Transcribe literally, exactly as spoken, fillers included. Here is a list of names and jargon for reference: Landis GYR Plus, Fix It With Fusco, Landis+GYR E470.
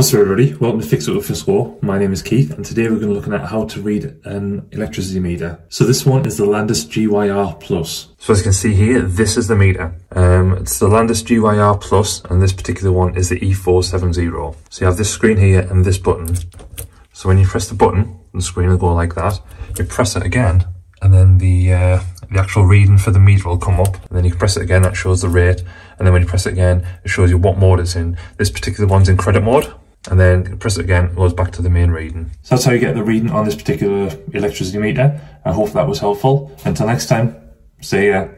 What's up everybody, welcome to Fix It With Fusco. My name is Keith and today we're going to be looking at how to read an electricity meter. So this one is the Landis G Y R Plus. So as you can see here, this is the meter. Um, it's the Landis G Y R Plus and this particular one is the E four seventy. So you have this screen here and this button. So when you press the button, the screen will go like that. You press it again and then the, uh, the actual reading for the meter will come up. And then you press it again, that shows the rate. And then when you press it again, it shows you what mode it's in. This particular one's in credit mode. And then press it again, it goes back to the main reading. So that's how you get the reading on this particular electricity meter. I hope that was helpful. Until next time, see ya.